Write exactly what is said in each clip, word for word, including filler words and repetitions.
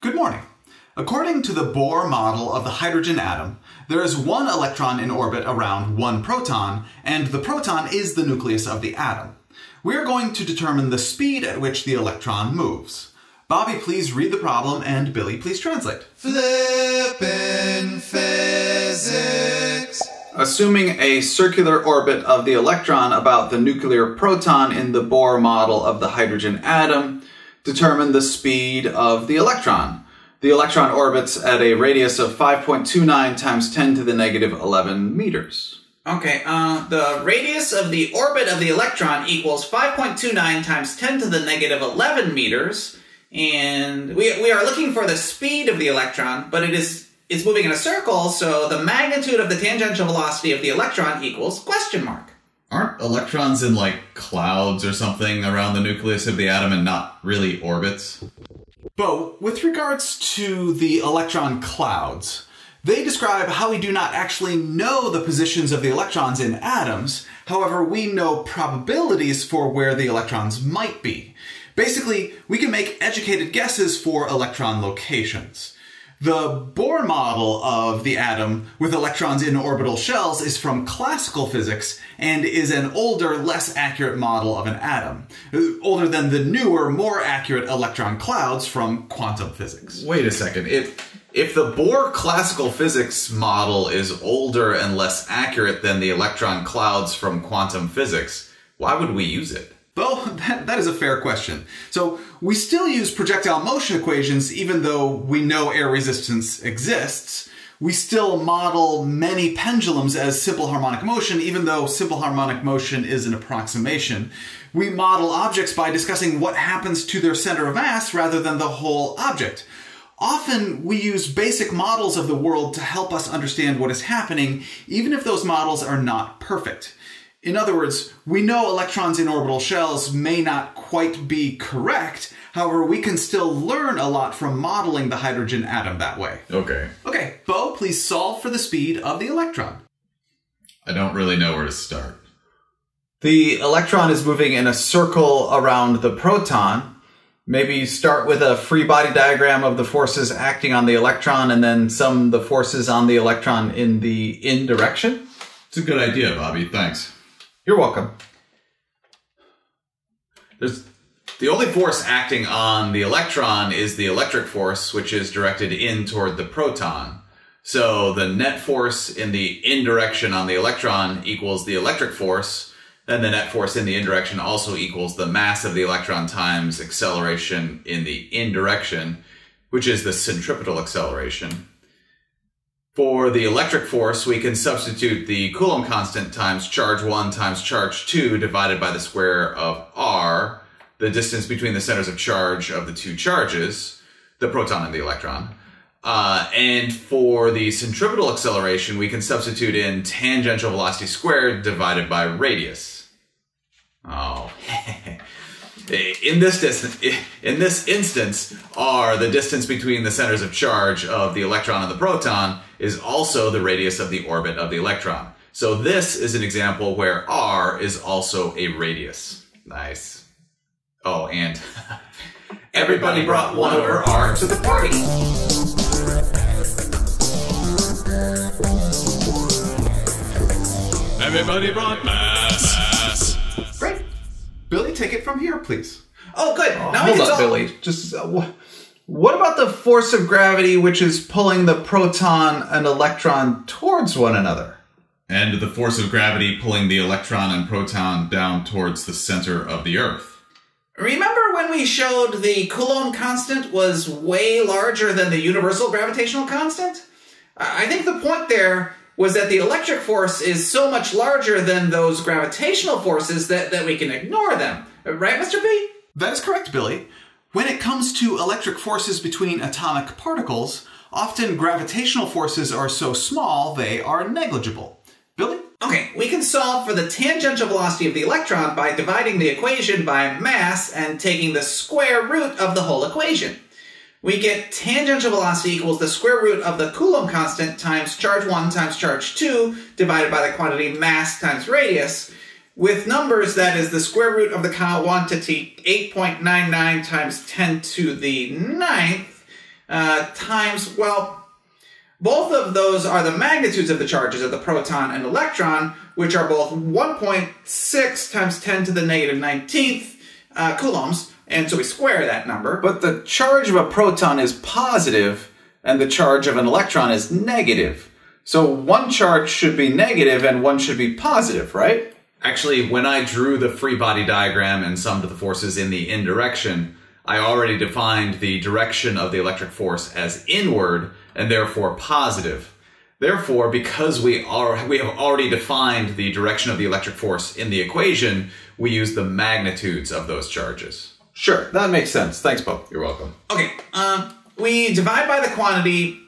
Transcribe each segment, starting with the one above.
Good morning. According to the Bohr model of the hydrogen atom, there is one electron in orbit around one proton, and the proton is the nucleus of the atom. We are going to determine the speed at which the electron moves. Bobby, please read the problem, and Billy, please translate. Flipping Physics. Assuming a circular orbit of the electron about the nuclear proton in the Bohr model of the hydrogen atom, determine the speed of the electron. The electron orbits at a radius of five point two nine times ten to the negative eleven meters. Okay, uh, the radius of the orbit of the electron equals five point two nine times ten to the negative eleven meters, and we, we are looking for the speed of the electron, but it is it's moving in a circle, so the magnitude of the tangential velocity of the electron equals question mark. Aren't electrons in, like, clouds or something around the nucleus of the atom and not really orbits? Bo, with regards to the electron clouds, they describe how we do not actually know the positions of the electrons in atoms, however we know probabilities for where the electrons might be. Basically, we can make educated guesses for electron locations. The Bohr model of the atom with electrons in orbital shells is from classical physics and is an older, less accurate model of an atom, older than the newer, more accurate electron clouds from quantum physics. Wait a second. If, if the Bohr classical physics model is older and less accurate than the electron clouds from quantum physics, why would we use it? Well, that, that is a fair question. So we still use projectile motion equations even though we know air resistance exists. We still model many pendulums as simple harmonic motion even though simple harmonic motion is an approximation. We model objects by discussing what happens to their center of mass rather than the whole object. Often we use basic models of the world to help us understand what is happening even if those models are not perfect. In other words, we know electrons in orbital shells may not quite be correct, however, we can still learn a lot from modeling the hydrogen atom that way. Okay. Okay, Bo, please solve for the speed of the electron. I don't really know where to start. The electron is moving in a circle around the proton. Maybe you start with a free body diagram of the forces acting on the electron and then sum the forces on the electron in the in direction. It's a good idea, Bobby. Thanks. You're welcome. There's, the only force acting on the electron is the electric force, which is directed in toward the proton. So the net force in the in direction on the electron equals the electric force, and the net force in the in direction also equals the mass of the electron times acceleration in the in direction, which is the centripetal acceleration. For the electric force, we can substitute the Coulomb constant times charge one times charge two divided by the square of r, the distance between the centers of charge of the two charges, the proton and the electron. Uh, and for the centripetal acceleration, we can substitute in tangential velocity squared divided by radius. Oh. In this distance, in this instance, r, the distance between the centers of charge of the electron and the proton, is also the radius of the orbit of the electron. So this is an example where r is also a radius. Nice. Oh, and everybody brought one over r to the party. Everybody brought mass. Billy, take it from here, please. Oh, good. Oh, now hold up, Billy. Just uh, wh what about the force of gravity, which is pulling the proton and electron towards one another? And the force of gravity pulling the electron and proton down towards the center of the Earth. Remember when we showed the Coulomb constant was way larger than the universal gravitational constant? I think the point there was that the electric force is so much larger than those gravitational forces that, that we can ignore them. Right, Mister B? That is correct, Billy. When it comes to electric forces between atomic particles, often gravitational forces are so small they are negligible. Billy? Okay, we can solve for the tangential velocity of the electron by dividing the equation by mass and taking the square root of the whole equation. We get tangential velocity equals the square root of the Coulomb constant times charge one times charge two divided by the quantity mass times radius. With numbers, that is the square root of the quantity eight point nine nine times ten to the ninth, uh, times, well, both of those are the magnitudes of the charges of the proton and electron, which are both one point six times ten to the negative nineteenth uh, coulombs, and so we square that number. But the charge of a proton is positive, and the charge of an electron is negative. So one charge should be negative and one should be positive, right? Actually, when I drew the free body diagram and summed the forces in the in direction, I already defined the direction of the electric force as inward and therefore positive. Therefore, because we are we have already defined the direction of the electric force in the equation, we use the magnitudes of those charges. Sure, that makes sense. Thanks, Bo. You're welcome. Okay, um, we divide by the quantity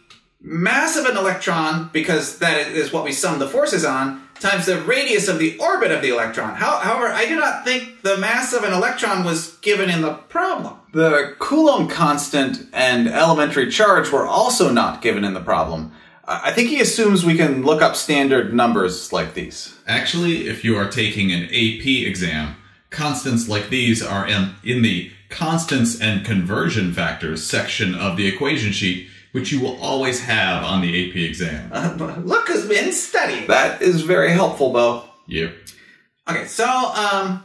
mass of an electron, because that is what we sum the forces on, times the radius of the orbit of the electron. How, however, I do not think the mass of an electron was given in the problem. The Coulomb constant and elementary charge were also not given in the problem. I think he assumes we can look up standard numbers like these. Actually, if you are taking an A P exam, constants like these are in, in the constants and conversion factors section of the equation sheet, which you will always have on the A P exam. Uh, look who's been studying. That is very helpful, Bo. Yep. Okay, so um,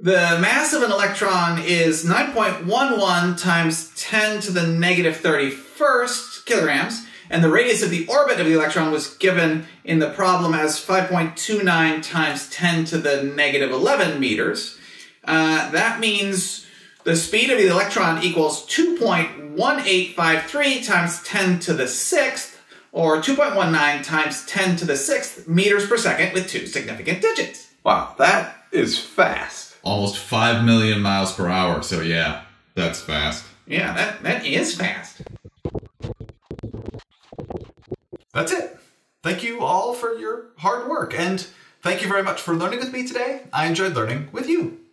the mass of an electron is nine point one one times ten to the negative thirty-first kilograms, and the radius of the orbit of the electron was given in the problem as five point two nine times ten to the negative eleven meters. Uh, that means the speed of the electron equals two point one eight five three times ten to the sixth, or two point one nine times ten to the sixth meters per second with two significant digits. Wow, that is fast. Almost five million miles per hour, so yeah, that's fast. Yeah, that, that is fast. That's it. Thank you all for your hard work, and thank you very much for learning with me today. I enjoyed learning with you.